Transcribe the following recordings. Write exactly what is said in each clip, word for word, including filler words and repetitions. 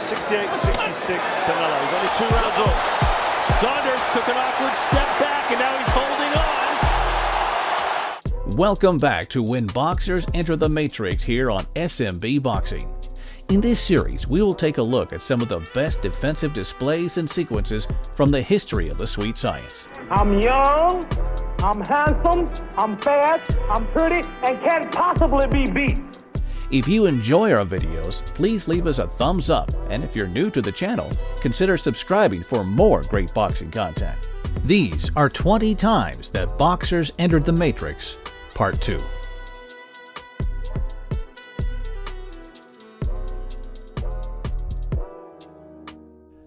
sixty-eight sixty-six, Canelo. He's only two rounds old. Saunders took an awkward step back, and now he's holding on. Welcome back to When Boxers Enter the Matrix here on S M B Boxing. In this series, we will take a look at some of the best defensive displays and sequences from the history of the sweet science. I'm young, I'm handsome, I'm fast, I'm pretty, and can't possibly be beat. If you enjoy our videos, please leave us a thumbs up, and if you're new to the channel, consider subscribing for more great boxing content. These are twenty times that boxers entered the Matrix, Part two.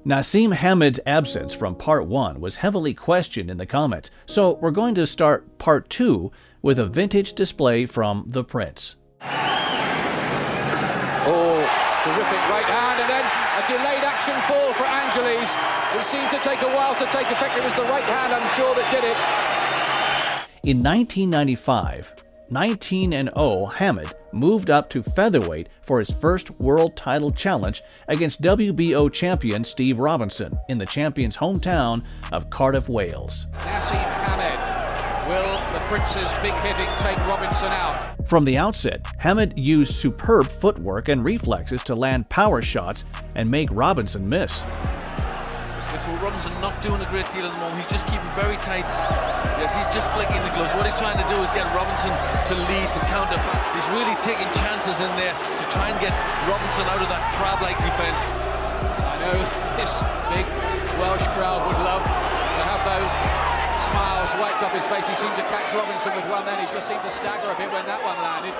Naseem Hamed's absence from Part one was heavily questioned in the comments, so we're going to start Part two with a vintage display from The Prince. Oh, terrific right hand, and then a delayed action fall for Angeles. It seemed to take a while to take effect. It was the right hand, I'm sure, that did it. In nineteen ninety-five, nineteen and oh Hamed moved up to featherweight for his first world title challenge against W B O champion Steve Robinson in the champion's hometown of Cardiff, Wales. Naseem Hamed, will the Prince's big hitting take Robinson out? From the outset, Hamed used superb footwork and reflexes to land power shots and make Robinson miss. Robinson not doing a great deal at the moment. He's just keeping very tight. Yes, he's just flicking the gloves. What he's trying to do is get Robinson to lead, to counter. He's really taking chances in there to try and get Robinson out of that crowd-like defense. I know this big Welsh crowd would love to have those smiles wiped off his face. He seemed to catch Robinson with one then. He just seemed to stagger a bit when that one landed.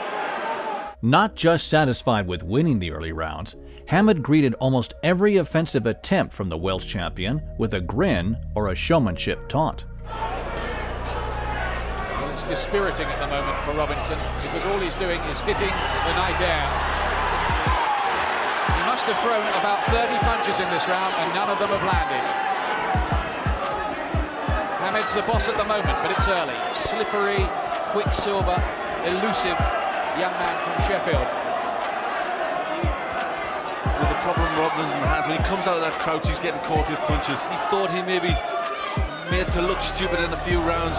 Not just satisfied with winning the early rounds, Hamed greeted almost every offensive attempt from the Welsh champion with a grin or a showmanship taunt. Well, it's dispiriting at the moment for Robinson because all he's doing is hitting the night air. He must have thrown about thirty punches in this round and none of them have landed. Hamed's the boss at the moment, but it's early. Slippery, quicksilver, elusive. Young man from Sheffield. Well, the problem Robinson has when he comes out of that crouch, he's getting caught with punches. He thought he may be made to look stupid in a few rounds.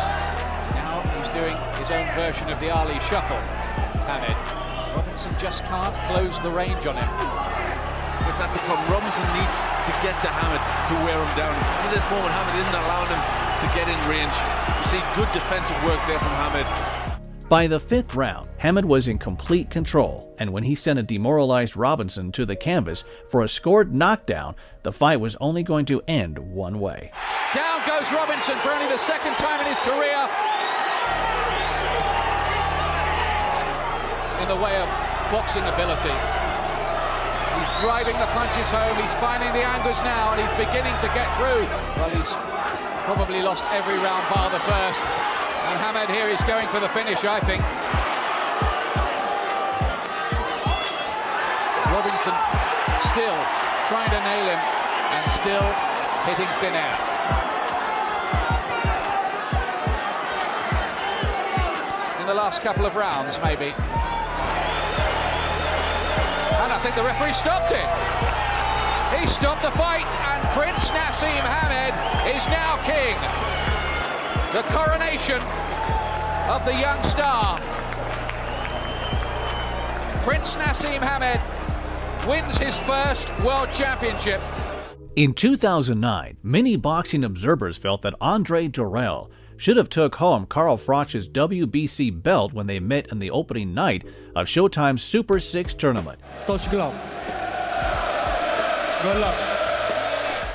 Now he's doing his own version of the Ali shuffle. Hamed. Robinson just can't close the range on him. Because that's the problem. Robinson needs to get to Hamed to wear him down. At this moment, Hamed isn't allowing him to get in range. You see good defensive work there from Hamed. By the fifth round, Hamed was in complete control, and when he sent a demoralized Robinson to the canvas for a scored knockdown, the fight was only going to end one way. Down goes Robinson for only the second time in his career. In the way of boxing ability. He's driving the punches home, he's finding the angles now, and he's beginning to get through. Well, he's probably lost every round bar the first. And Hamed here is going for the finish, I think. Robinson still trying to nail him and still hitting thin air. In the last couple of rounds, maybe. And I think the referee stopped it. He stopped the fight, and Prince Naseem Hamed is now king. The coronation of the young star. Prince Naseem Hamed wins his first world championship. In two thousand nine, many boxing observers felt that Andre Dirrell should have took home Carl Froch's W B C belt when they met in the opening night of Showtime's Super Six tournament. Touch glove. Good luck.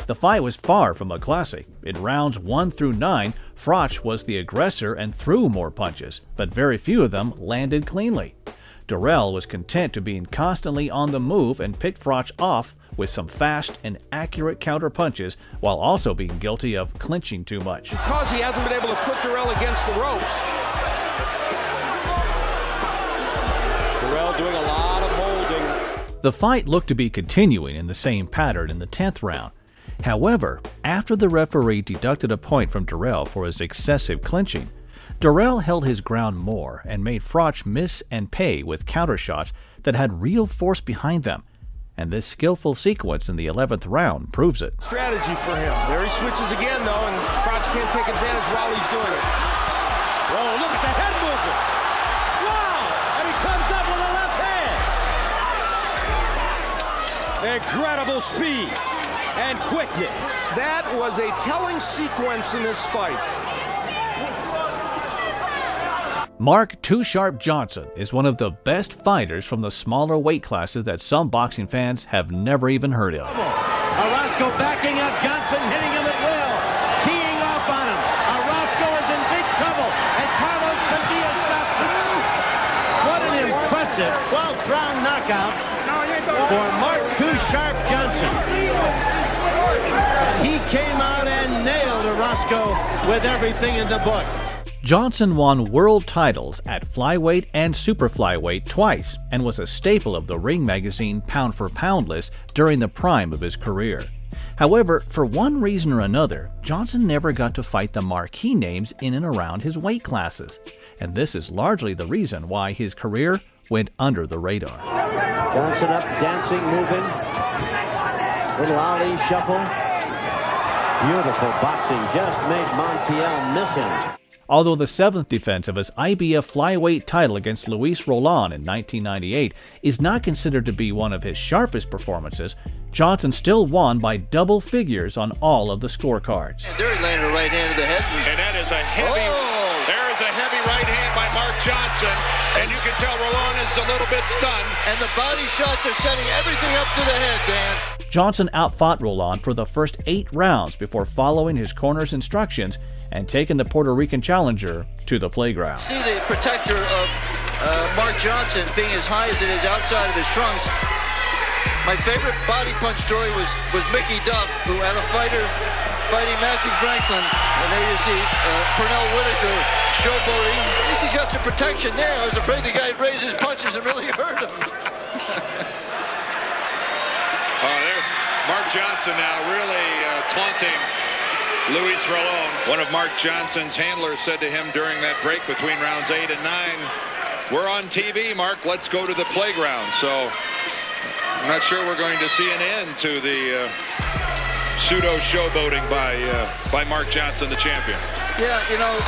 The fight was far from a classic. In rounds one through nine, Froch was the aggressor and threw more punches, but very few of them landed cleanly. Dirrell was content to being constantly on the move and picked Froch off with some fast and accurate counter punches while also being guilty of clinching too much. Because he hasn't been able to put Dirrell against the ropes. Dirrell doing a lot of holding. The fight looked to be continuing in the same pattern in the tenth round. However, after the referee deducted a point from Dirrell for his excessive clinching, Dirrell held his ground more and made Froch miss and pay with countershots that had real force behind them. and this skillful sequence in the eleventh round proves it. Strategy for him. There he switches again, though, and Froch can't take advantage while he's doing it. Whoa, look at the head movement. Wow! And he comes up with a left hand. Incredible speed and quickness. That was a telling sequence in this fight. Mark Too Sharp Johnson is one of the best fighters from the smaller weight classes that some boxing fans have never even heard of. Orozco backing up Johnson, hitting him at will, teeing off on him. Orozco is in big trouble, and Carlos Padilla stops him. What an impressive twelfth round knockout for Mark Too Sharp Johnson. He came out and nailed Orozco with everything in the book. Johnson won world titles at flyweight and super flyweight twice and was a staple of the ring magazine Pound for Pound list during the prime of his career. However, for one reason or another, Johnson never got to fight the marquee names in and around his weight classes, and this is largely the reason why his career went under the radar. Johnson up, dancing, moving, little Ali shuffle. Beautiful boxing just made Montiel miss him. Although the seventh defense of his I B F flyweight title against Luis Roland in nineteen ninety-eight is not considered to be one of his sharpest performances, Johnson still won by double figures on all of the scorecards. And there he landed a right hand to the head. And that is a heavy, oh. there is a heavy right hand by Mark Johnson. And you can tell Roland is a little bit stunned. And the body shots are setting everything up to the head, Dan. Johnson outfought Roland for the first eight rounds before following his corner's instructions and taking the Puerto Rican challenger to the playground. See the protector of uh, Mark Johnson being as high as it is outside of his trunks. My favorite body punch story was, was Mickey Duff, who had a fighter fighting Matthew Franklin. And there you see uh, Pernell Whitaker showboating. At least he's got some protection there. I was afraid the guy raised his punches and really hurt him. Oh, there's Mark Johnson now really uh, taunting Luis Rolón. One of Mark Johnson's handlers said to him during that break between rounds eight and nine, "We're on T V, Mark. Let's go to the playground." So I'm not sure we're going to see an end to the uh, pseudo showboating by uh, by Mark Johnson, the champion. Yeah, you know.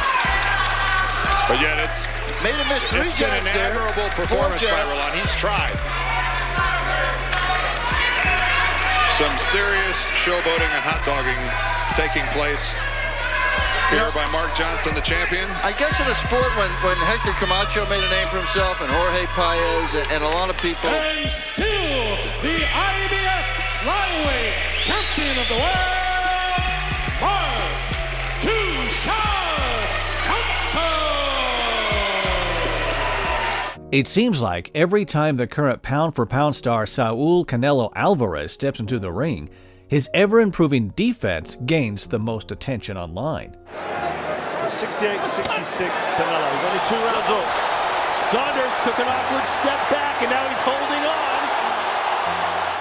But yet it's made a miss. It's been an admirable performance by Rolón. He's tried. Some serious showboating and hot dogging taking place here by Mark Johnson, the champion. I guess in a sport when, when Hector Camacho made a name for himself and Jorge Paez and a lot of people. And still the I B F flyweight champion of the world, Mark Too Sharp Johnson. It seems like every time the current pound-for-pound star Saul Canelo Álvarez steps into the ring, his ever-improving defense gains the most attention online. sixty-eight sixty-six, Canelo. He's only two rounds old. Saunders took an awkward step back, and now he's holding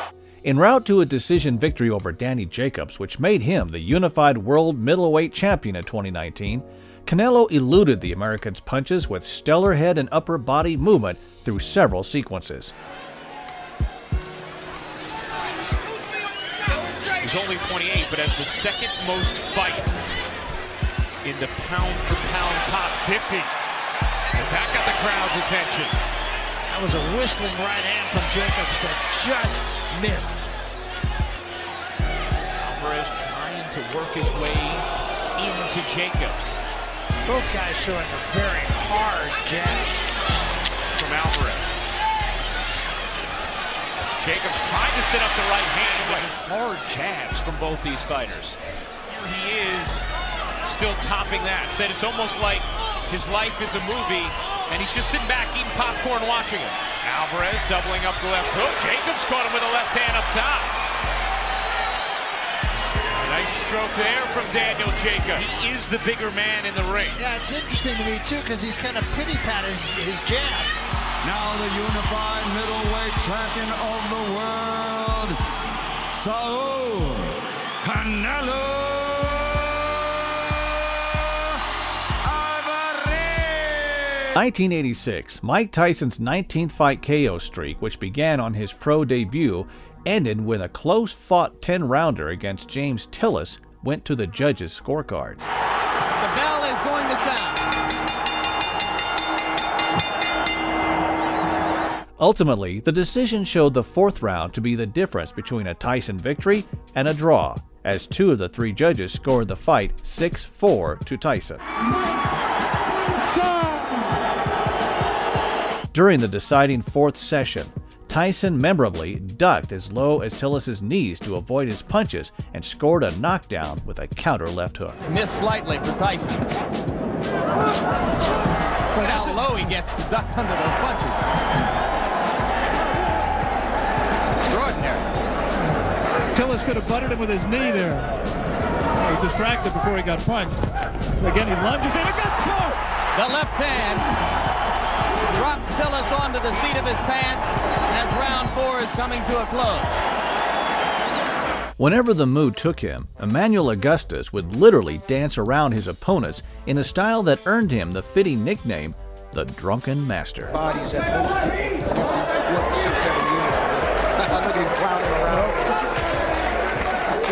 on. En route to a decision victory over Danny Jacobs, which made him the unified world middleweight champion in twenty nineteen, Canelo eluded the American's punches with stellar head and upper body movement through several sequences. He's only twenty-eight, but has the second most fights in the pound-for-pound top fifty. Has that got the crowd's attention? That was a whistling right hand from Jacobs that just missed. Alvarez trying to work his way into Jacobs. Both guys showing a very hard jab from Alvarez. Jacobs trying to set up the right hand, but hard jabs from both these fighters. Here he is, still topping that. Said it's almost like his life is a movie, and he's just sitting back eating popcorn watching it. Alvarez doubling up the left hook. Jacobs caught him with a left hand up top. Nice stroke there from Daniel Jacobs. He is the bigger man in the ring. Yeah, it's interesting to me, too, because he's kind of pity-patted his, his jab. Now the unified middleweight champion of the world, Saul Canelo Álvarez. nineteen eighty-six, Mike Tyson's nineteenth fight K O streak, which began on his pro debut, ended when a close-fought ten-rounder against James Tillis went to the judges' scorecards. The bell is going to sound. Ultimately, the decision showed the fourth round to be the difference between a Tyson victory and a draw, as two of the three judges scored the fight six four to Tyson. During the deciding fourth session, Tyson memorably ducked as low as Tillis' knees to avoid his punches and scored a knockdown with a counter left hook. It's missed slightly for Tyson. But how low he gets ducked under those punches. Extraordinary. Tillis could have butted him with his knee there. He was distracted before he got punched. Again, he lunges and it gets caught. The left hand drops Tillis onto the seat of his pants as round four is coming to a close. Whenever the mood took him, Emmanuel Augustus would literally dance around his opponents in a style that earned him the fitting nickname, the Drunken Master. Bodies at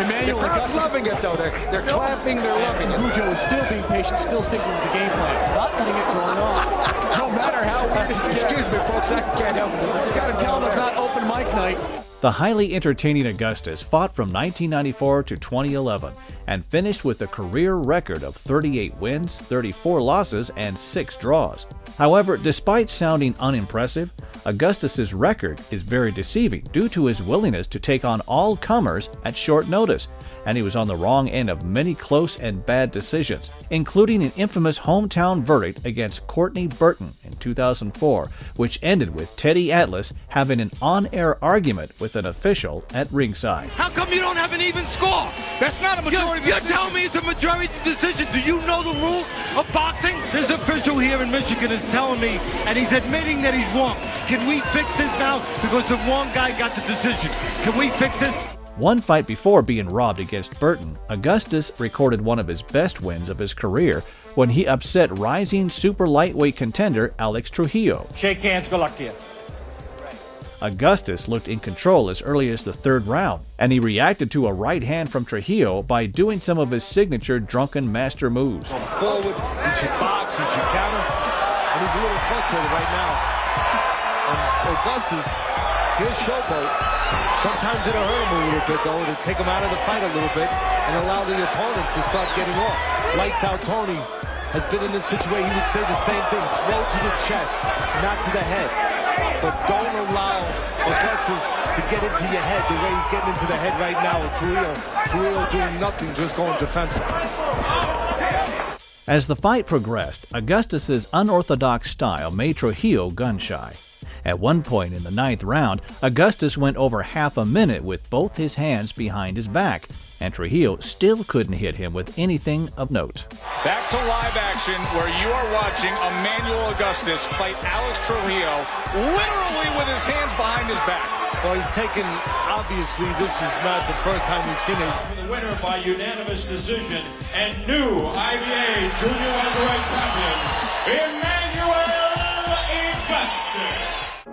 Emmanuel Augustus loving it though. They're, they're clapping, they're loving it. Rujo is still being patient, still sticking with the game plan, not letting it run off. No matter how weird it gets. Excuse me, folks, I can't help it. He's got to tell him it's not open mic night. The highly entertaining Augustus fought from nineteen ninety-four to twenty eleven and finished with a career record of thirty-eight wins, thirty-four losses, and six draws. However, despite sounding unimpressive, Augustus's record is very deceiving due to his willingness to take on all comers at short notice, and he was on the wrong end of many close and bad decisions, including an infamous hometown verdict against Courtney Burton in two thousand four, which ended with Teddy Atlas having an on-air argument with an official at ringside. How come you don't have an even score? That's not a majority you're, decision. You're telling me it's a majority decision. Do you know the rules of boxing? This official here in Michigan is telling me, and he's admitting that he's wrong. Can we fix this now? Because the wrong guy got the decision. Can we fix this? One fight before being robbed against Burton, Augustus recorded one of his best wins of his career when he upset rising super lightweight contender Alex Trujillo. Shake hands, good luck to you. Augustus looked in control as early as the third round, and he reacted to a right hand from Trujillo by doing some of his signature drunken master moves. Go forward, he should box, he should counter, and he's a little frustrated right now. And Augustus, here's showboat. Sometimes it'll hurt him a little bit, though, to take him out of the fight a little bit and allow the opponent to start getting off. Lights out Tony has been in this situation. He would say the same thing. Throw to the chest, not to the head. But don't allow Augustus to get into your head the way he's getting into the head right now with Trujillo. Trujillo doing nothing, just going defensive. As the fight progressed, Augustus's unorthodox style made Trujillo gun-shy. At one point in the ninth round, Augustus went over half a minute with both his hands behind his back, and Trujillo still couldn't hit him with anything of note. Back to live action, where you are watching Emmanuel Augustus fight Alex Trujillo literally with his hands behind his back. Well, he's taken, obviously, this is not the first time we've seen it. The winner by unanimous decision and new I B A junior heavyweight champion, Emmanuel Augustus.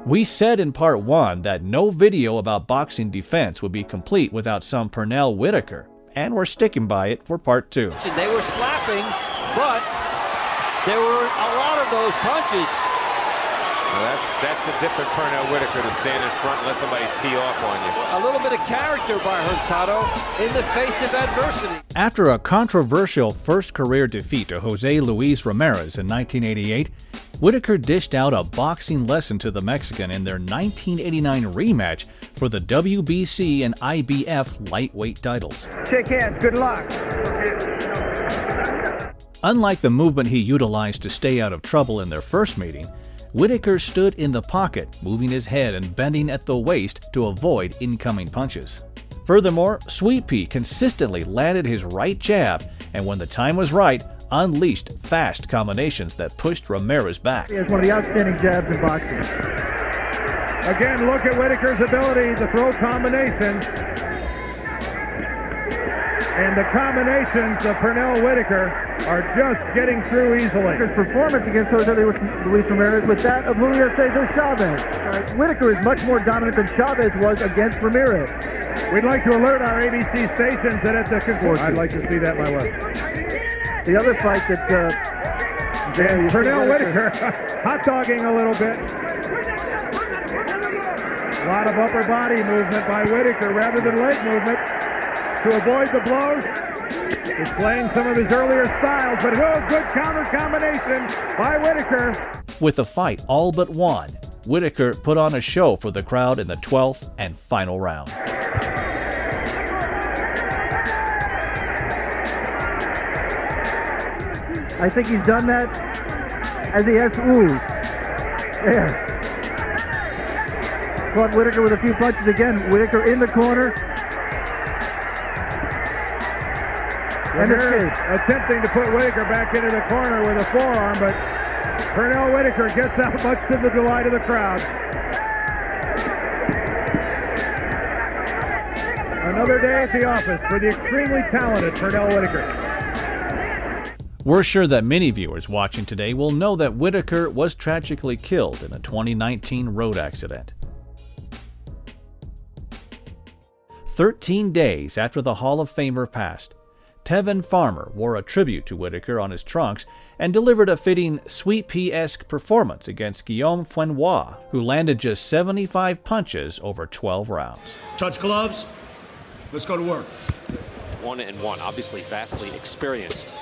We said in part one that no video about boxing defense would be complete without some Pernell Whitaker, and we're sticking by it for part two. They were slapping, but there were a lot of those punches. Well, that's, that's a different Pernell Whitaker to stand in front and let somebody tee off on you. A little bit of character by Hurtado in the face of adversity. After a controversial first career defeat to Jose Luis Ramirez in nineteen eighty-eight, Whitaker dished out a boxing lesson to the Mexican in their nineteen eighty-nine rematch for the W B C and I B F lightweight titles. Shake hands, good luck. Unlike the movement he utilized to stay out of trouble in their first meeting, Whitaker stood in the pocket, moving his head and bending at the waist to avoid incoming punches. Furthermore, Sweet Pea consistently landed his right jab, and when the time was right, unleashed fast combinations that pushed Ramirez back. He has one of the outstanding jabs in boxing. Again, look at Whitaker's ability to throw combinations. And the combinations of Pernell Whitaker are just getting through easily. His performance against Jose Luis Ramirez with that of Julio Cesar Chavez. Uh, Whitaker is much more dominant than Chavez was against Ramirez. We'd like to alert our A B C stations that at the conclusion. I'd like to see that my way. The other fight that... Uh, And Pernell Whitaker hot-dogging a little bit. A lot of upper body movement by Whitaker rather than leg movement to avoid the blows. He's playing some of his earlier styles, but oh, good counter combination by Whitaker. With the fight all but won, Whitaker put on a show for the crowd in the twelfth and final round. I think he's done that as he has oozed. There. Caught Whitaker with a few punches again. Whitaker in the corner. And Ramirez attempting to put Whitaker back into the corner with a forearm, but Pernell Whitaker gets out much to the delight of the crowd. Another day at the office for the extremely talented Pernell Whitaker. We're sure that many viewers watching today will know that Whitaker was tragically killed in a twenty nineteen road accident. Thirteen days after the Hall of Famer passed, Tevin Farmer wore a tribute to Whitaker on his trunks and delivered a fitting Sweet Pea-esque performance against Guillaume Fenoy, who landed just seventy-five punches over twelve rounds. Touch gloves. Let's go to work. One and one, obviously vastly experienced.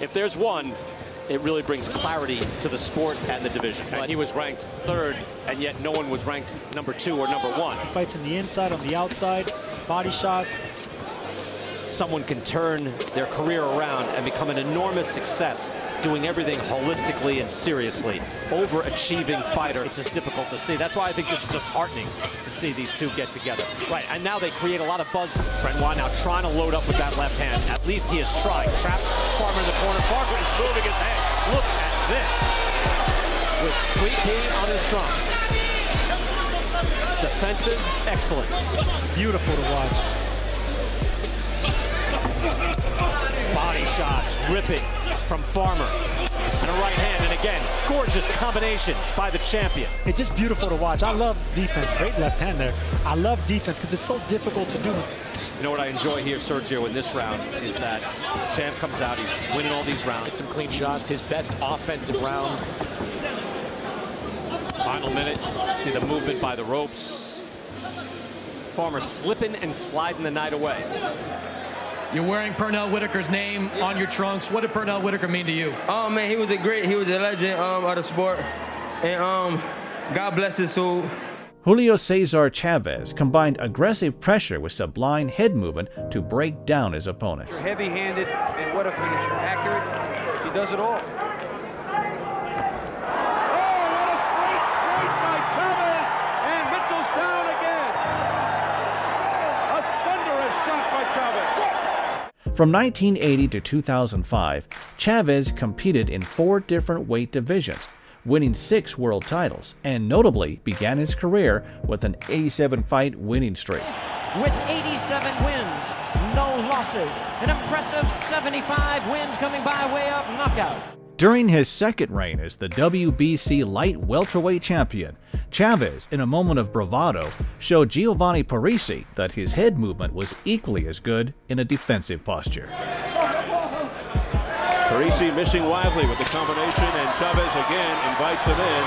If there's one, it really brings clarity to the sport and the division. And he was ranked third, and yet no one was ranked number two or number one. Fights on the inside, on the outside, body shots. Someone can turn their career around and become an enormous success, doing everything holistically and seriously. Overachieving fighter, it's just difficult to see. That's why I think this is just heartening to see these two get together. Right, and now they create a lot of buzz. Fenoy now trying to load up with that left hand. At least he is trying. Traps Farmer in the corner. Farmer is moving his head. Look at this. With Sweet Pea on his trunks. Defensive excellence. Beautiful to watch. Body shots ripping from Farmer and a right hand, and again gorgeous combinations by the champion. It's just beautiful to watch. I love defense. Great left hand there. I love defense because it's so difficult to do. You know what I enjoy here, Sergio, in this round is that champ comes out, he's winning all these rounds, some clean shots, his best offensive round. Final minute, see the movement by the ropes. Farmer slipping and sliding the night away. You're wearing Pernell Whitaker's name on your trunks. What did Pernell Whitaker mean to you? Oh man, he was a great, he was a legend um, of the sport, and um, God bless his soul. Julio Cesar Chavez combined aggressive pressure with sublime head movement to break down his opponents. Heavy-handed, and what a finisher! Accurate, he does it all. From nineteen eighty to two thousand five, Chavez competed in four different weight divisions, winning six world titles, and notably began his career with an eighty-seven fight winning streak. With eighty-seven wins, no losses, an impressive seventy-five wins coming by way of knockout. During his second reign as the W B C light welterweight champion, Chavez, in a moment of bravado, showed Giovanni Parisi that his head movement was equally as good in a defensive posture. Parisi missing widely with the combination, and Chavez again invites him in.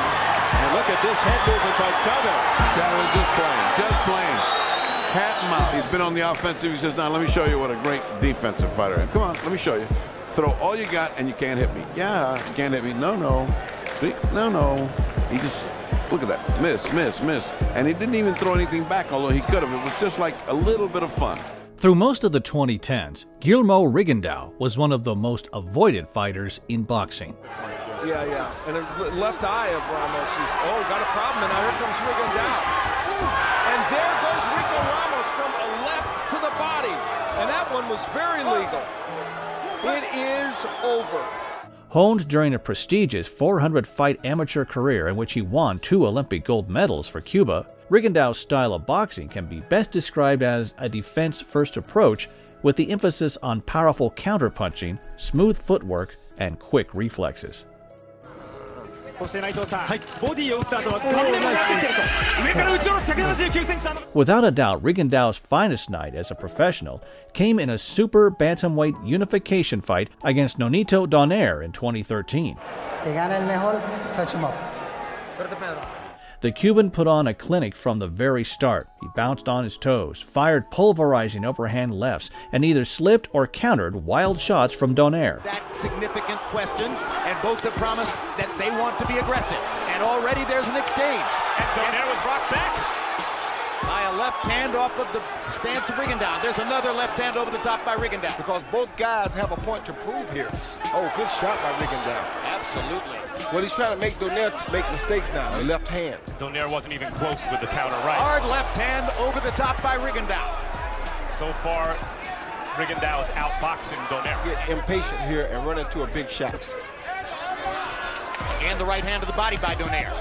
And look at this head movement by Chavez. Chavez just playing, just playing. Hat him out. He's been on the offensive. He says, now let me show you what a great defensive fighter is. Come on, let me show you. Throw all you got and you can't hit me. Yeah, you can't hit me. No, no. No, no. He just, look at that. Miss, miss, miss. And he didn't even throw anything back, although he could have. It was just like a little bit of fun. Through most of the twenty tens, Guillermo Rigondeaux was one of the most avoided fighters in boxing. Yeah, yeah. And the left eye of Ramos is, oh, got a problem. And now here comes Rigondeaux. And there goes Rico Ramos from a left to the body. And that one was very legal. It is over. honed during a prestigious four hundred fight amateur career in which he won two Olympic gold medals for Cuba, Rigondoux's style of boxing can be best described as a defense-first approach with the emphasis on powerful counterpunching, smooth footwork, and quick reflexes. Without a doubt, Rigondoux's finest night as a professional came in a super bantamweight unification fight against Nonito Donaire in twenty thirteen. The Cuban put on a clinic from the very start. He bounced on his toes, fired pulverizing overhand lefts, and either slipped or countered wild shots from Donaire. That's significant questions, and both have promised that they want to be aggressive. And already there's an exchange. And Donaire was brought back by a left hand off of the stance of Rigondeaux. There's another left hand over the top by Rigondeaux. Because both guys have a point to prove here. Oh, good shot by Rigondeaux. Absolutely. Well, he's trying to make Donaire make mistakes now, the left hand. Donaire wasn't even close with the counter right. Hard left hand over the top by Rigondeaux. So far, Rigondeaux is outboxing Donaire. Get impatient here and run into a big shot. And the right hand to the body by Donaire.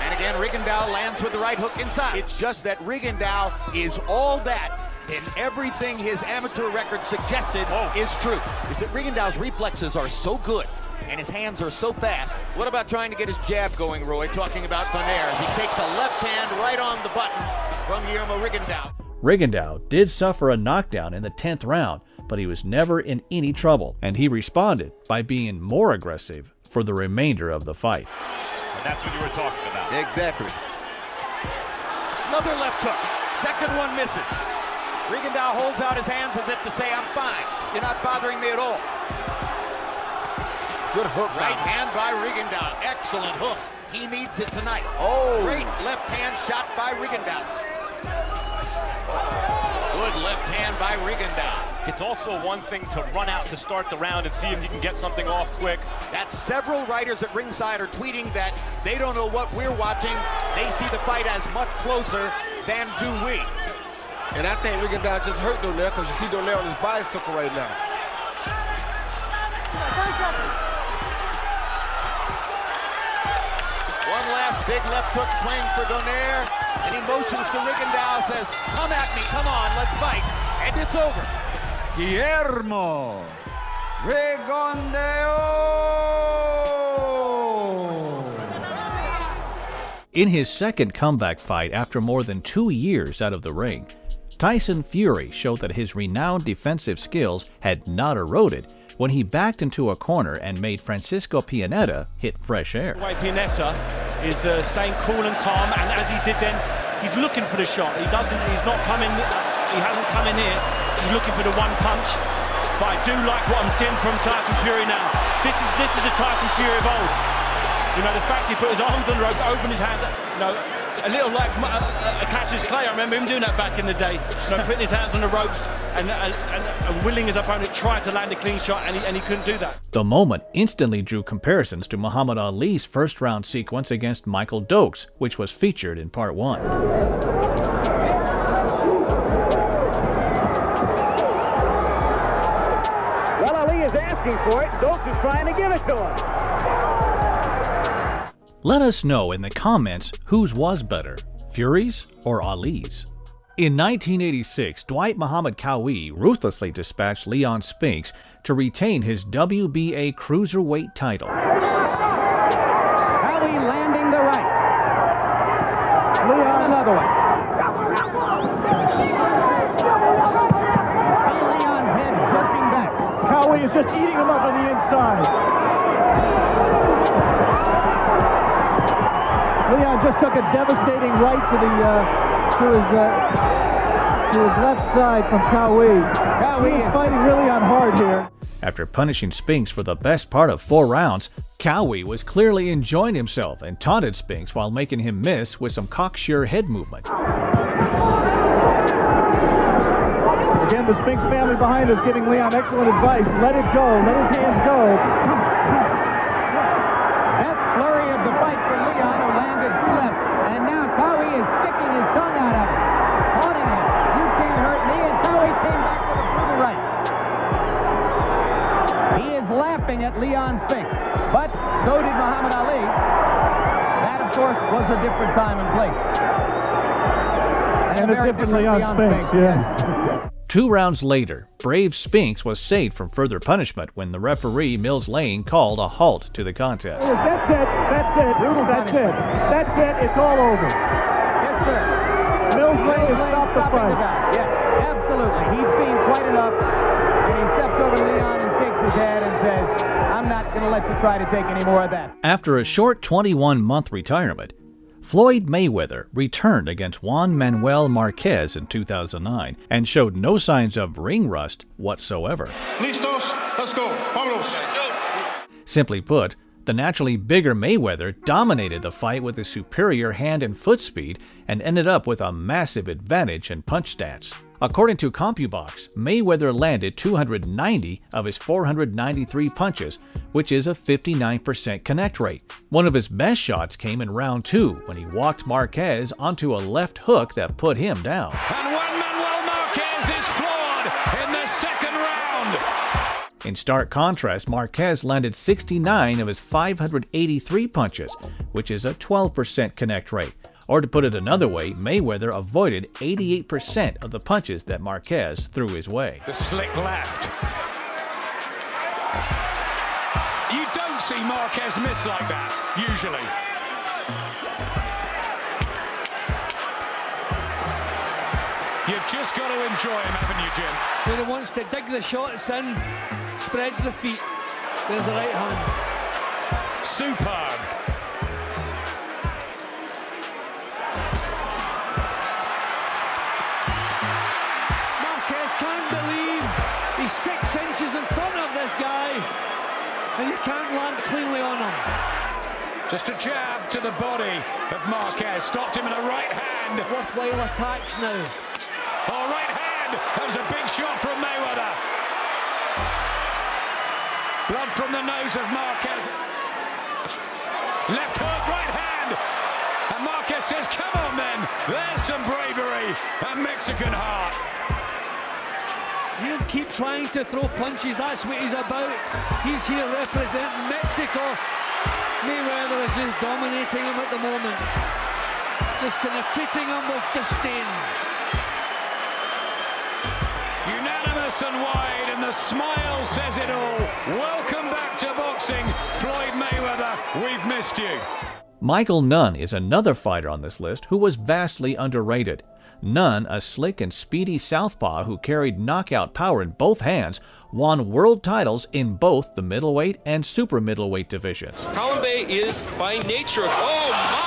And again, Rigondeaux lands with the right hook inside. It's just that Rigondeaux is all that. And everything his amateur record suggested oh. is true. Is that Rigondoux's reflexes are so good. And his hands are so fast. What about trying to get his jab going, Roy? Talking about Donaire as he takes a left hand right on the button from Guillermo Rigondeaux. Rigondeaux did suffer a knockdown in the tenth round, but he was never in any trouble, and he responded by being more aggressive for the remainder of the fight. And that's what you were talking about. Exactly. Another left hook. Second one misses. Rigondeaux holds out his hands as if to say, "I'm fine. You're not bothering me at all." Good hook. Right hand by Rigondeaux. Excellent hook. He needs it tonight. Oh. Great left hand shot by Rigondeaux. Good left hand by Rigondeaux. It's also one thing to run out to start the round and see if you can get something off quick. That several writers at ringside are tweeting that they don't know what we're watching. They see the fight as much closer than do we. And I think Rigondeaux just hurt Donaire because you see Donaire on his bicycle right now. Big left hook swing for Donaire, and he motions to Rigondeaux, says, "Come at me, come on, let's fight," and it's over. Guillermo Rigondeaux! In his second comeback fight after more than two years out of the ring, Tyson Fury showed that his renowned defensive skills had not eroded when he backed into a corner and made Francisco Pionetta hit fresh air. Pionetta is uh, staying cool and calm, and as he did then, he's looking for the shot. He doesn't, he's not coming, he hasn't come in here, he's looking for the one punch. But I do like what I'm seeing from Tyson Fury now. This is this is the Tyson Fury of old. You know, the fact he put his arms on the ropes, opened his hand, you know, a little like uh, Cassius Clay. I remember him doing that back in the day, you know, putting his hands on the ropes and, and, and, and willing his opponent try to land a clean shot, and he, and he couldn't do that. The moment instantly drew comparisons to Muhammad Ali's first round sequence against Michael Dokes, which was featured in part one. Well, Ali is asking for it, Dokes is trying to give it to him. Let us know in the comments whose was better, Fury's or Ali's. In nineteen eighty-six, Dwight Muhammad Qawi ruthlessly dispatched Leon Spinks to retain his W B A cruiserweight title. Qawi landing the right. Leon another one. Leon's head jerking back. Qawi is just eating him up on the inside. Leon just took a devastating right to the uh, to his uh, to his left side from Qawi. Qawi is fighting really on hard here. After punishing Spinks for the best part of four rounds, Qawi was clearly enjoying himself and taunted Spinks while making him miss with some cocksure head movement. Again, the Spinks family behind us giving Leon excellent advice. Let it go. Let his hands go. at Leon Spinks. But so did Muhammad Ali. That, of course, was a different time and place. And, and a different Leon, Leon Spinks, Spinks yeah. yeah. Two rounds later, brave Spinks was saved from further punishment when the referee, Mills Lane, called a halt to the contest. Oh, that's it, that's it, that's it, that's it, it's all over. Yes, sir. Mills Lane has stopped the fight. Yes, absolutely. He's seen quite enough, and he steps over to Leon and shakes his head and says, I'm not going to let you try to take any more of that. After a short twenty-one month retirement, Floyd Mayweather returned against Juan Manuel Marquez in two thousand nine and showed no signs of ring rust whatsoever. Listos, let's go. Vámonos. Simply put, the naturally bigger Mayweather dominated the fight with his superior hand and foot speed and ended up with a massive advantage in punch stats. According to CompuBox, Mayweather landed two hundred ninety of his four hundred ninety-three punches, which is a fifty-nine percent connect rate. One of his best shots came in round two when he walked Marquez onto a left hook that put him down. And Juan Manuel Marquez is floored in the second round. In stark contrast, Marquez landed sixty-nine of his five hundred eighty-three punches, which is a twelve percent connect rate. Or to put it another way, Mayweather avoided eighty-eight percent of the punches that Marquez threw his way. The slick left. You don't see Marquez miss like that, usually. You've just got to enjoy him, haven't you, Jim? When he wants to dig the shots in, spreads the feet. There's the right hand. Superb. Marquez can't believe he's six inches in front of this guy, and he can't land cleanly on him. Just a jab to the body of Marquez. Stopped him in a right hand. Worthwhile attacks now. Oh, right hand. That was a big shot from Mayweather. Blood from the nose of Marquez. Left hook, right hand. And Marquez says, come on then. There's some bravery. A Mexican heart. You keep trying to throw punches. That's what he's about. He's here representing Mexico. Mayweather is just dominating him at the moment. Just kind of treating him with disdain. And wide, and the smile says it all. Welcome back to boxing, Floyd Mayweather. We've missed you. Michael Nunn is another fighter on this list who was vastly underrated. Nunn, a slick and speedy southpaw who carried knockout power in both hands, won world titles in both the middleweight and super middleweight divisions. Colombe is by nature. Oh my!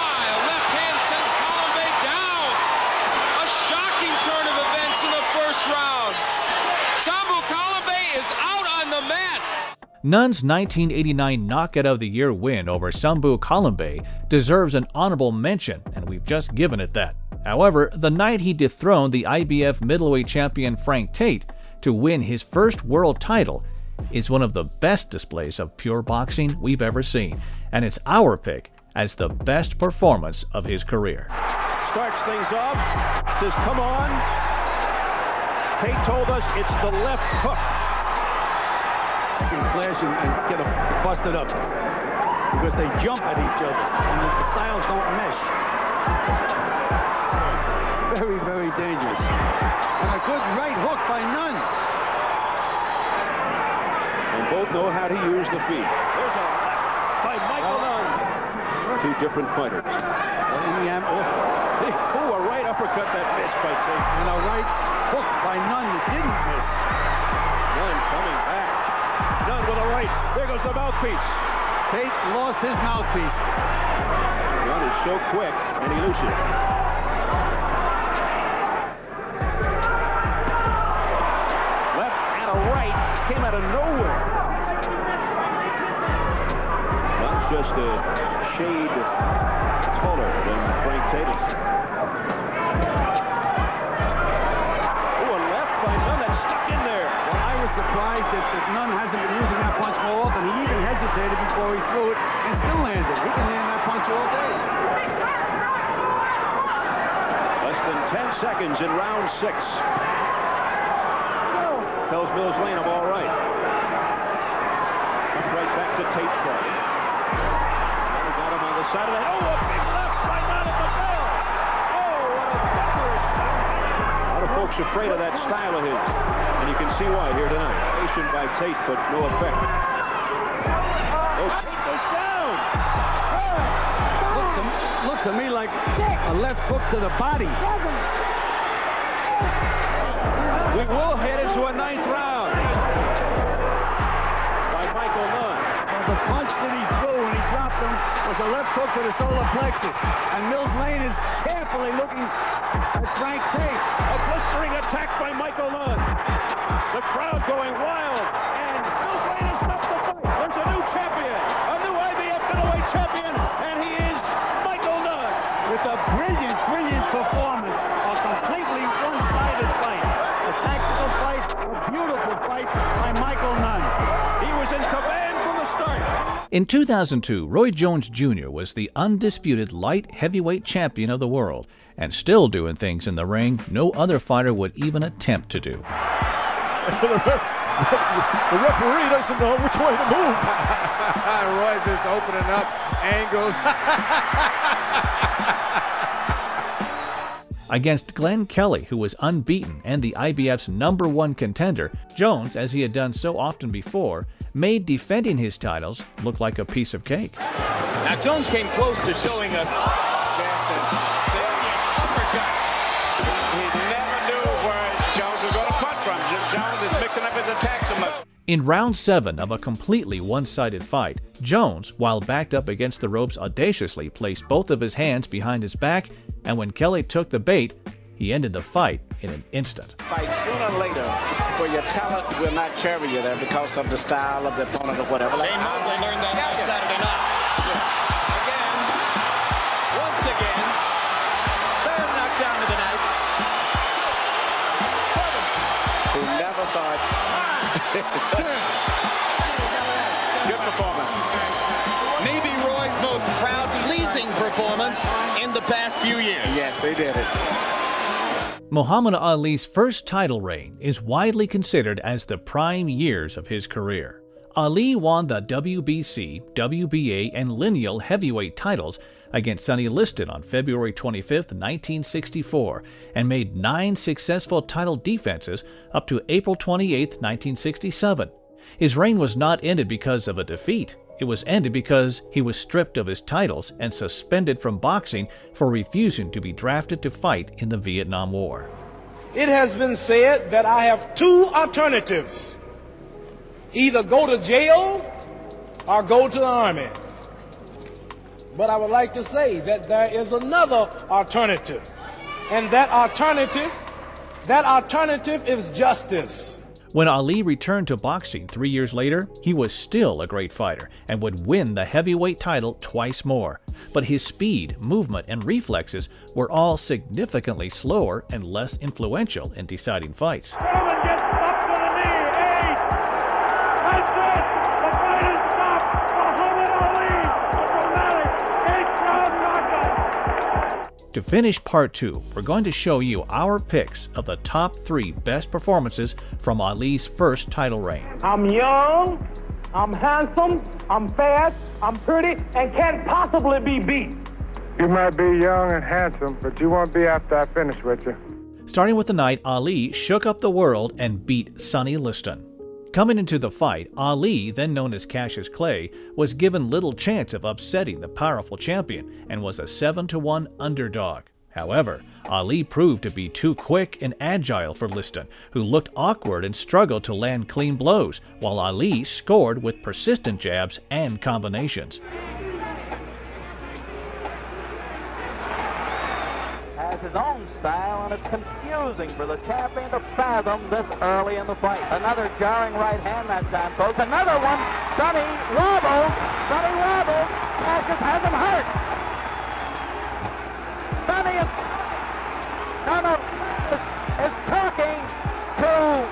Nunn's nineteen eighty-nine Knockout of the Year win over Sambu Colombe deserves an honorable mention, and we've just given it that. However, the night he dethroned the I B F middleweight champion Frank Tate to win his first world title is one of the best displays of pure boxing we've ever seen, and it's our pick as the best performance of his career. Starts things off, says come on. Tate told us it's the left hook. And flash and, and get them busted up because they jump at each other and the styles don't mesh. Very, very dangerous. And a good right hook by Nunn. And both know how to use the feet. There's a by Michael Nunn. Two different fighters. Oh, a right uppercut that missed by Tate. And a right hook by Nunn that didn't miss. Nunn coming back. Nunn with a right. There goes the mouthpiece. Tate lost his mouthpiece. Nunn is so quick and elusive. Left and a right came out of nowhere. Nunn's just a shade taller than Frank Tate. Oh, a left by Nunn that's stuck in there. Well, I was surprised that, that Nunn hasn't been using that punch more often. He even hesitated before he threw it and still landed. He can land that punch all day. Less than ten seconds in round six. Tells Mills Lane I'm all right. Comes right back to Tate's body. He got him on the side of the head. Oh, a big left right out of the bell. Oh, what a thunderous shot. A lot of folks afraid of that style of his, and you can see why here tonight. Patient by Tate, but no effect. Oh, Tate goes down. Oh, looked to me like a left hook to the body. We will head into a ninth round by Michael Nunn. And the punch that he threw when he dropped him was a left hook to the solar plexus. And Mills Lane is carefully looking at Frank Tate. A blistering attack by Michael Nunn. The crowd going wild. And Mills Lane has stopped the fight. There's a new champion, a new I B F middleweight champion, and he is Michael Nunn. With a brilliant, brilliant performance, a completely one-sided fight. A tactical fight, a beautiful fight by Michael Nunn. He was in command from the start. In two thousand two, Roy Jones Junior was the undisputed light heavyweight champion of the world, and still doing things in the ring no other fighter would even attempt to do. The referee doesn't know which way to move. Roy's is opening up angles. Against Glenn Kelly, who was unbeaten and the I B F's number one contender, Jones, as he had done so often before, made defending his titles look like a piece of cake. Now Jones came close to showing us Gasson. He never knew where Jones was going to punch from. Jones is mixing up his attacks so much. In round seven of a completely one-sided fight, Jones, while backed up against the ropes, audaciously placed both of his hands behind his back, and when Kelly took the bait, he ended the fight in an instant. Fight sooner or later, where your talent will not carry you there because of the style of the opponent or whatever. Shane Mobley learned that last Saturday night. Again, once again, third knockdown of the night. Who never saw it. Good performance. Maybe Roy's most crowd-pleasing performance in the past few years. Yes, they did it. Muhammad Ali's first title reign is widely considered as the prime years of his career. Ali won the W B C, W B A, and lineal heavyweight titles against Sonny Liston on February twenty-fifth, nineteen sixty-four, and made nine successful title defenses up to April twenty-eighth, nineteen sixty-seven. His reign was not ended because of a defeat. It was ended because he was stripped of his titles and suspended from boxing for refusing to be drafted to fight in the Vietnam War. It has been said that I have two alternatives: either go to jail or go to the army. But I would like to say that there is another alternative, and that alternative, that alternative is justice. When Ali returned to boxing three years later, he was still a great fighter and would win the heavyweight title twice more. But his speed, movement, and reflexes were all significantly slower and less influential in deciding fights. To finish part two, we're going to show you our picks of the top three best performances from Ali's first title reign. I'm young, I'm handsome, I'm fast, I'm pretty, and can't possibly be beat. You might be young and handsome, but you won't be after I finish with you. Starting with the night Ali shook up the world and beat Sonny Liston. Coming into the fight, Ali, then known as Cassius Clay, was given little chance of upsetting the powerful champion and was a seven to one underdog. However, Ali proved to be too quick and agile for Liston, who looked awkward and struggled to land clean blows, while Ali scored with persistent jabs and combinations. His own style, and it's confusing for the champion to fathom this early in the fight. Another jarring right hand that time, folks. Another one. Sonny wobbles. Sonny wobbles. Cassius has him hurt. Sonny is... No, no. Is, is talking to...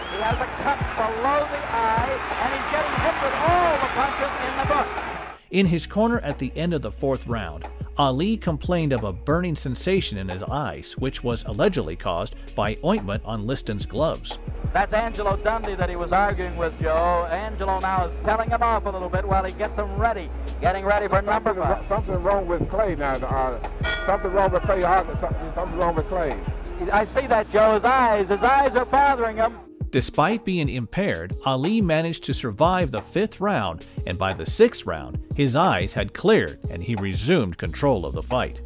He has a cut below the eye, and he's getting hit with all the punches in the book. In his corner at the end of the fourth round, Ali complained of a burning sensation in his eyes, which was allegedly caused by ointment on Liston's gloves. That's Angelo Dundee that he was arguing with, Joe. Angelo now is telling him off a little bit while he gets him ready, getting ready for number five. Something wrong with Clay now. Uh, something wrong with Clay. Something wrong with Clay. I see that, Joe. His eyes, his eyes are bothering him. Despite being impaired, Ali managed to survive the fifth round, and by the sixth round, his eyes had cleared and he resumed control of the fight.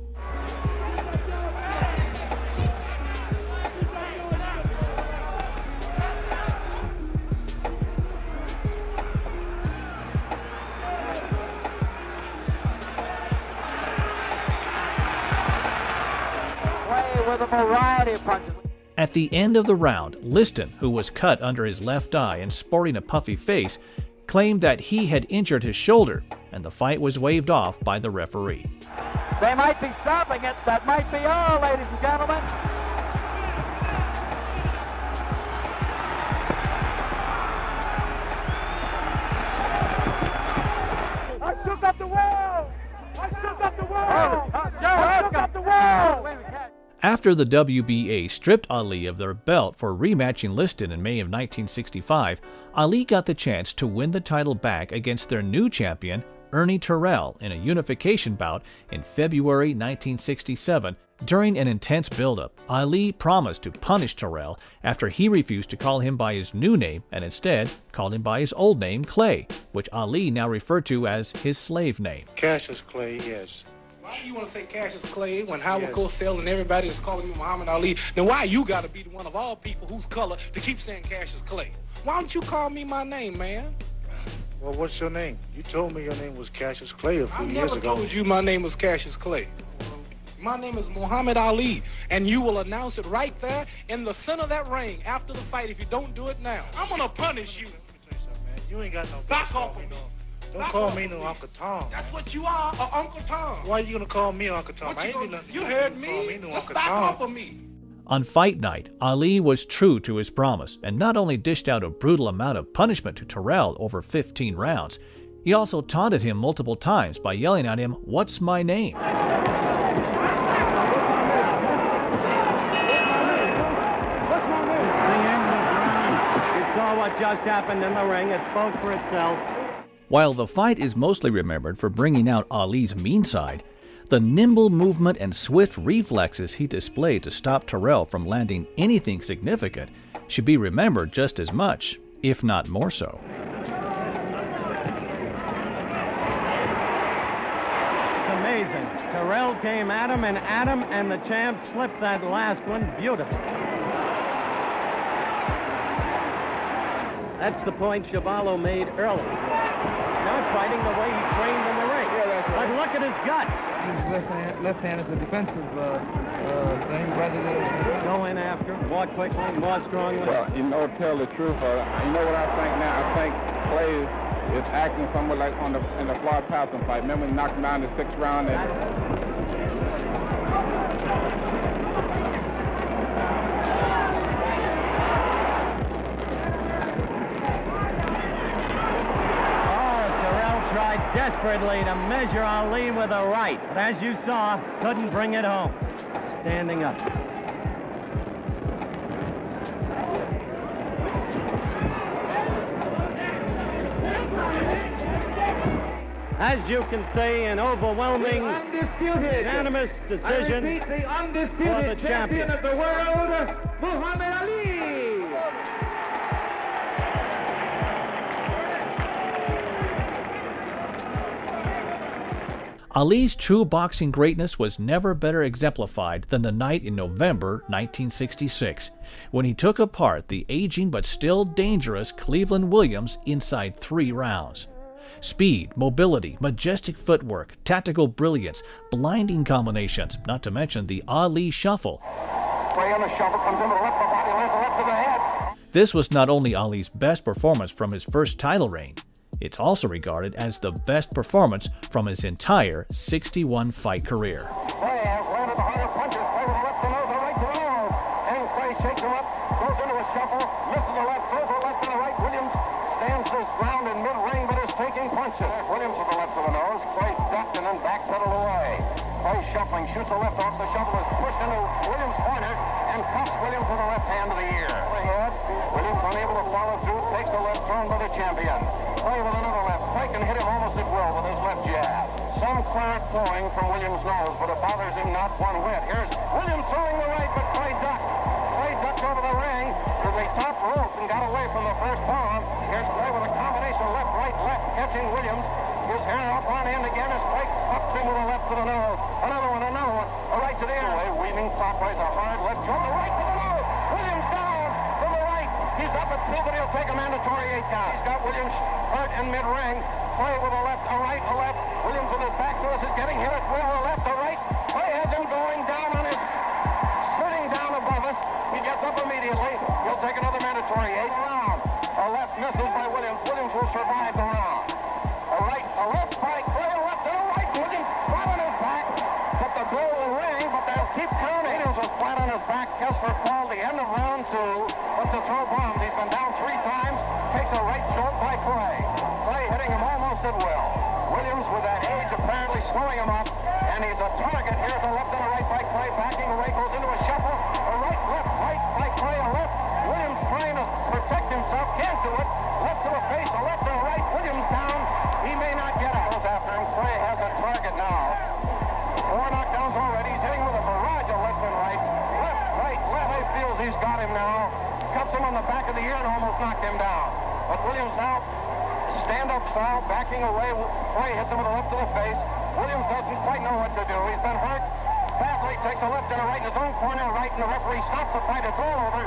Play with a variety of punches. At the end of the round, Liston, who was cut under his left eye and sporting a puffy face, claimed that he had injured his shoulder, and the fight was waved off by the referee. They might be stopping it. That might be all, ladies and gentlemen. I shook up the wall! I shook up the wall! I shook up the wall! After the W B A stripped Ali of their belt for rematching Liston in May of nineteen sixty-five, Ali got the chance to win the title back against their new champion, Ernie Terrell, in a unification bout in February nineteen sixty-seven. During an intense buildup, Ali promised to punish Terrell after he refused to call him by his new name and instead called him by his old name, Clay, which Ali now referred to as his slave name. Cassius Clay, yes. Why do you want to say Cassius Clay when Howard yes. Cosell and everybody is calling you Muhammad Ali? Now, why you got to be the one of all people whose color to keep saying Cassius Clay? Why don't you call me my name, man? Well, what's your name? You told me your name was Cassius Clay a few I years ago. I never told you my name was Cassius Clay. My name is Muhammad Ali, and you will announce it right there in the center of that ring after the fight if you don't do it now. I'm going to punish you. Let me tell you something, man. You ain't got no back off of me. Don't Not call me no Uncle Tom. That's man. What you are, an Uncle Tom. Why are you gonna call me Uncle Tom? I ain't gonna, nothing. You heard me. me no Just Uncle back Tom. Off of me. On fight night, Ali was true to his promise and not only dished out a brutal amount of punishment to Terrell over fifteen rounds, he also taunted him multiple times by yelling at him, "What's my name?" You saw what just happened in the ring. It spoke for itself. While the fight is mostly remembered for bringing out Ali's mean side, the nimble movement and swift reflexes he displayed to stop Terrell from landing anything significant should be remembered just as much, if not more so. It's amazing. Terrell came at him and at him, and the champ slipped that last one beautifully. That's the point Schiavone made early. Not fighting the way he trained in the ring. Yeah, that's right. But look at his guts. His left hand, left hand is a defensive uh, uh, thing. Rather than go in after, walk quickly, more strongly. Well, you know, tell the truth. Uh, you know what I think now? I think Clay is acting somewhat like on the in the Floyd Patterson fight. Remember, he knocked him down in the sixth round. And desperately to measure Ali with a right, but as you saw, couldn't bring it home. Standing up. As you can see, an overwhelming, unanimous decision repeat, the undisputed for the champion, champion of the world, Muhammad Ali. Ali's true boxing greatness was never better exemplified than the night in November nineteen sixty-six, when he took apart the aging but still dangerous Cleveland Williams inside three rounds. Speed, mobility, majestic footwork, tactical brilliance, blinding combinations, not to mention the Ali shuffle. This was not only Ali's best performance from his first title reign, it's also regarded as the best performance from his entire sixty-one fight career. stands his ground in mid-ring, but is taking punches. Williams with the left to the nose, plays ducked and then backpedaled away. Plays shuffling, shoots a left off, the shovel is pushed into Williams' corner, and cuffs Williams with the left hand to the ear. Williams unable to follow through, takes the left thrown by the champion. Play with another left, Pike can hit him almost at will with his left jab. Some claret flowing from Williams' nose, but it bothers him not one whit. Here's Williams throwing the right, but Clay ducked. Clay ducked over the ring to the top rope and got away from the first bomb. Here's Clay with a combination left, right, left, catching Williams. His hair up on end again as Clay pops him with a left to the nose. Another one, another one, a right to the air. Clay weaving clockwise, a hard left, from the right to the nose. Williams down from the right. He's up at two, but he'll take a mandatory eight count. He's got Williams hurt in mid-ring. Clay with a left, a right, a left. Williams with his back to us is getting hit as well. A left, a right. Clay has him going down on his, sitting down above us. He gets up immediately. He'll take another mandatory eight round. A left misses by Williams. Williams will survive the round. A right, a left by Clay, a left, a right. Williams flat on his back. But the blow will ring, but they'll keep counting. Williams was flat on his back. Kessler called the end of round two. But the throw bombs. He's been down three times. Takes a right short by Clay. Clay hitting him almost at will. Williams with that age apparently slowing him up, and he's a target here. The left and a right by Clay, backing away, goes into a shuffle. A right, left, right by Clay, a left. Williams trying to protect himself, can't do it. Left to the face, a left and a right. Williams down. He may not get out after him. Clay has a target now. Four knockdowns already. He's hitting with a barrage of left and right. Left, right, left. He feels he's got him now. Cuts him on the back of the ear and almost knocked him down. But Williams now, stand-up style, backing away. Clay hits him with a left to the face. Williams doesn't quite know what to do. He's been hurt badly. Takes a left and a right in his own corner, a right, and the referee stops the fight. It's all over.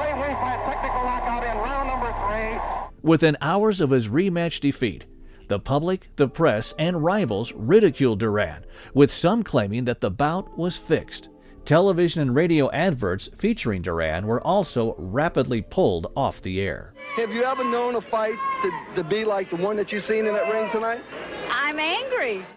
Clay wins by a technical knockout in round number three. Within hours of his rematch defeat, the public, the press, and rivals ridiculed Duran, with some claiming that the bout was fixed. Television and radio adverts featuring Duran were also rapidly pulled off the air. Have you ever known a fight to, to be like the one that you've seen in that ring tonight? I'm angry.